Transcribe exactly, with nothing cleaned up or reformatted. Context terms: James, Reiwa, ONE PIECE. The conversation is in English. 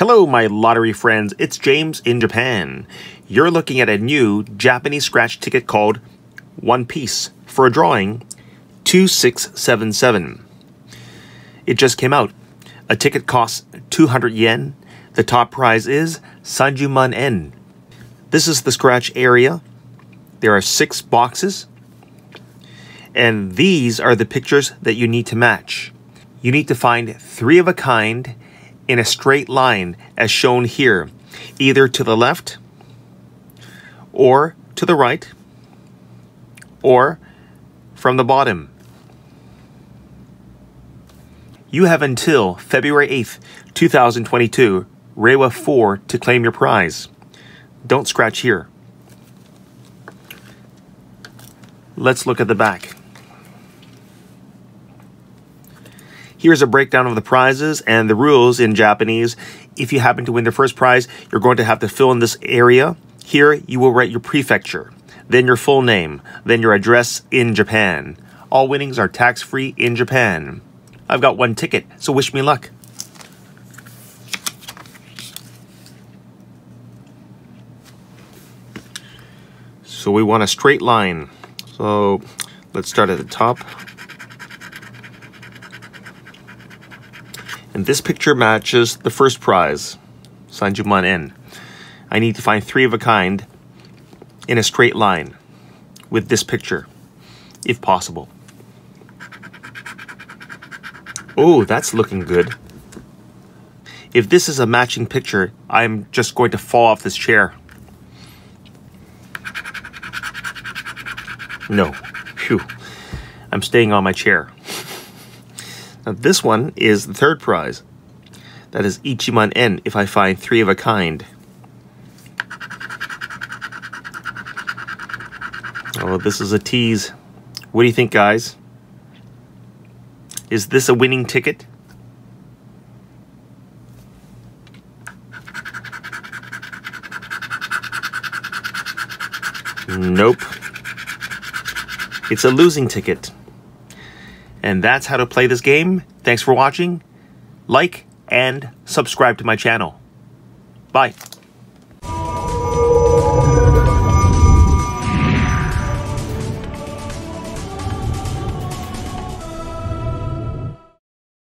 Hello, my lottery friends. It's James in Japan. You're looking at a new Japanese scratch ticket called One Piece for a drawing two six seven seven. It just came out. A ticket costs two hundred yen. The top prize is sanjuman en. This is the scratch area. There are six boxes. And these are the pictures that you need to match. You need to find three of a kind in a straight line as shown here, either to the left or to the right or from the bottom. You have until February eighth, two thousand twenty-two, Reiwa four, to claim your prize. Don't scratch here. Let's look at the back. Here's a breakdown of the prizes and the rules in Japanese. If you happen to win the first prize, you're going to have to fill in this area. Here, you will write your prefecture, then your full name, then your address in Japan. All winnings are tax-free in Japan. I've got one ticket, so wish me luck. So we want a straight line. So let's start at the top. And this picture matches the first prize, sanjuman en. I need to find three of a kind in a straight line with this picture, if possible. Oh, that's looking good. If this is a matching picture, I'm just going to fall off this chair. No, phew, I'm staying on my chair. Now this one is the third prize. That is ichiman en if I find three of a kind. Oh, this is a tease. What do you think, guys? Is this a winning ticket? Nope. It's a losing ticket. And that's how to play this game. Thanks for watching. Like and subscribe to my channel. Bye.